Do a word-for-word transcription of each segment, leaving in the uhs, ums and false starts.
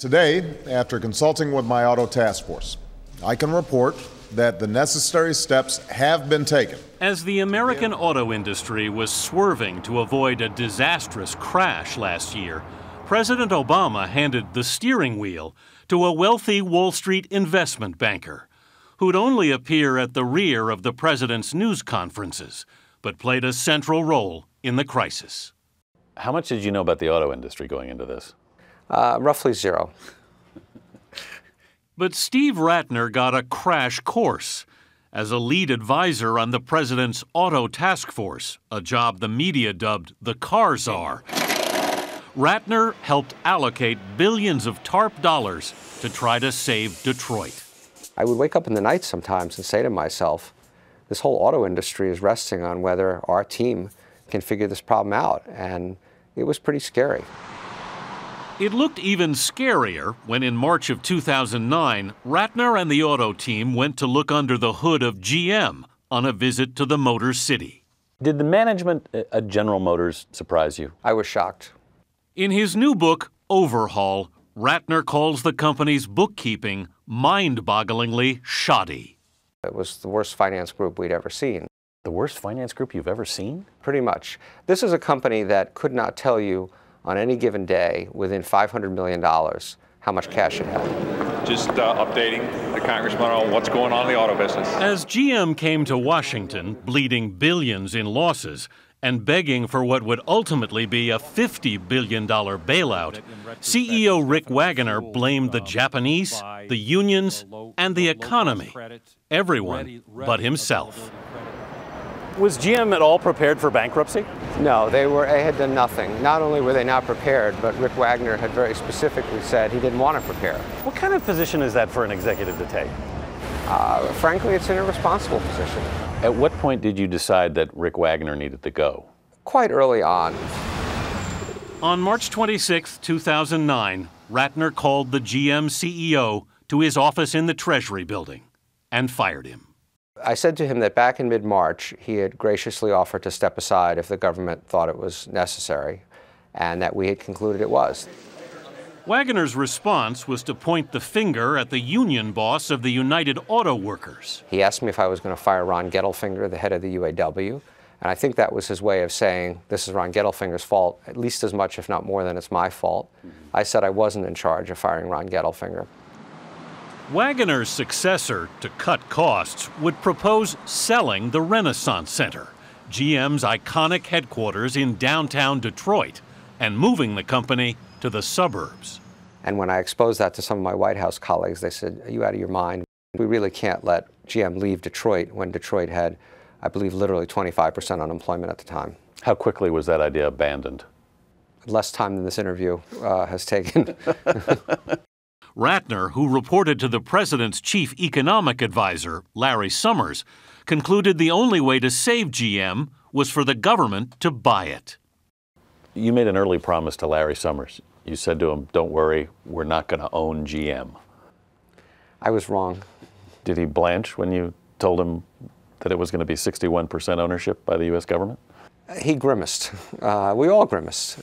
Today, after consulting with my auto task force, I can report that the necessary steps have been taken. As the American auto industry was swerving to avoid a disastrous crash last year, President Obama handed the steering wheel to a wealthy Wall Street investment banker who'd only appear at the rear of the president's news conferences, but played a central role in the crisis. How much did you know about the auto industry going into this? Uh, roughly zero. But Steve Rattner got a crash course as a lead advisor on the president's auto task force, a job the media dubbed the car czar. Rattner helped allocate billions of TARP dollars to try to save Detroit. I would wake up in the night sometimes and say to myself, this whole auto industry is resting on whether our team can figure this problem out, and it was pretty scary. It looked even scarier when in March of two thousand nine, Rattner and the auto team went to look under the hood of G M on a visit to the Motor City. Did the management at General Motors surprise you? I was shocked. In his new book, Overhaul, Rattner calls the company's bookkeeping mind-bogglingly shoddy. It was the worst finance group we'd ever seen. The worst finance group you've ever seen? Pretty much. This is a company that could not tell you on any given day, within five hundred million dollars, how much cash it had. Just uh, updating the congressman on what's going on in the auto business. As G M came to Washington, bleeding billions in losses and begging for what would ultimately be a fifty billion dollar bailout, C E O Rick Wagoner blamed the Japanese, the unions, and the economy. Everyone but himself. Was G M at all prepared for bankruptcy? No, they were. They had done nothing. Not only were they not prepared, but Rick Wagoner had very specifically said he didn't want to prepare. What kind of position is that for an executive to take? Uh, frankly, it's an irresponsible position. At what point did you decide that Rick Wagoner needed to go? Quite early on. On March twenty-sixth, two thousand nine, Rattner called the G M C E O to his office in the Treasury building and fired him. I said to him that back in mid-March, he had graciously offered to step aside if the government thought it was necessary, and that we had concluded it was. Wagoner's response was to point the finger at the union boss of the United Auto Workers. He asked me if I was going to fire Ron Gettelfinger, the head of the U A W, and I think that was his way of saying, this is Ron Gettelfinger's fault, at least as much, if not more, than it's my fault. I said I wasn't in charge of firing Ron Gettelfinger. Wagoner's successor, to cut costs, would propose selling the Renaissance Center, G M's iconic headquarters in downtown Detroit, and moving the company to the suburbs. And when I exposed that to some of my White House colleagues, they said, are you out of your mind? We really can't let G M leave Detroit when Detroit had, I believe, literally twenty-five percent unemployment at the time. How quickly was that idea abandoned? Less time than this interview uh, has taken. Rattner, who reported to the president's chief economic advisor, Larry Summers, concluded the only way to save G M was for the government to buy it. You made an early promise to Larry Summers. You said to him, don't worry, we're not going to own G M. I was wrong. Did he blanch when you told him that it was going to be sixty-one percent ownership by the U S government? He grimaced. Uh, we all grimaced.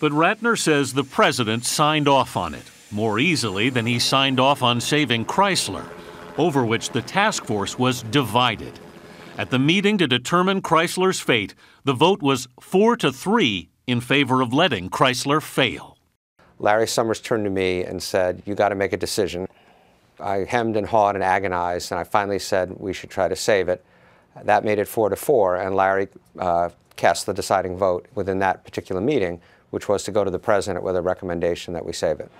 But Rattner says the president signed off on it more easily than he signed off on saving Chrysler, over which the task force was divided. At the meeting to determine Chrysler's fate, the vote was four to three in favor of letting Chrysler fail. Larry Summers turned to me and said, you got to make a decision. I hemmed and hawed and agonized, and I finally said we should try to save it. That made it four to four, and Larry uh, cast the deciding vote within that particular meeting, which was to go to the president with a recommendation that we save it.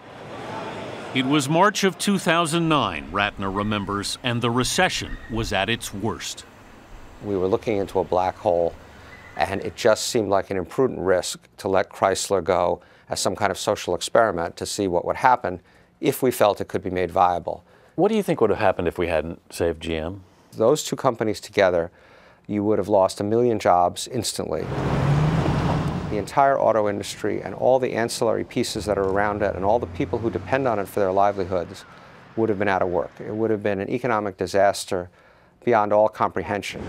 It was March of two thousand nine, Rattner remembers, and the recession was at its worst. We were looking into a black hole, and it just seemed like an imprudent risk to let Chrysler go as some kind of social experiment to see what would happen if we felt it could be made viable. What do you think would have happened if we hadn't saved G M? Those two companies together, you would have lost a million jobs instantly. The entire auto industry and all the ancillary pieces that are around it and all the people who depend on it for their livelihoods would have been out of work. It would have been an economic disaster beyond all comprehension.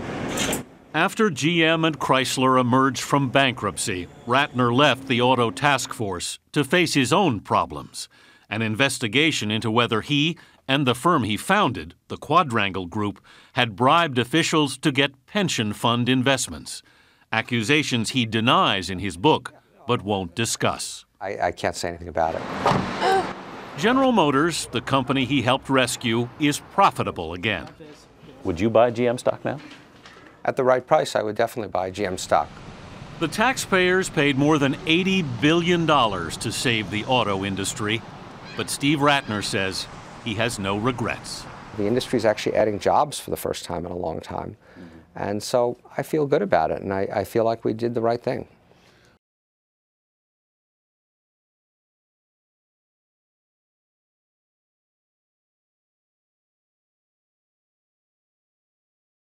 After G M and Chrysler emerged from bankruptcy, Rattner left the auto task force to face his own problems, an investigation into whether he and the firm he founded, the Quadrangle Group, had bribed officials to get pension fund investments, accusations he denies in his book but won't discuss. I, I can't say anything about it. General Motors, the company he helped rescue, is profitable again. Would you buy G M stock now? At the right price, I would definitely buy G M stock. The taxpayers paid more than eighty billion dollars to save the auto industry, but Steve Rattner says he has no regrets. The industry's actually adding jobs for the first time in a long time, and so I feel good about it, and I, I feel like we did the right thing.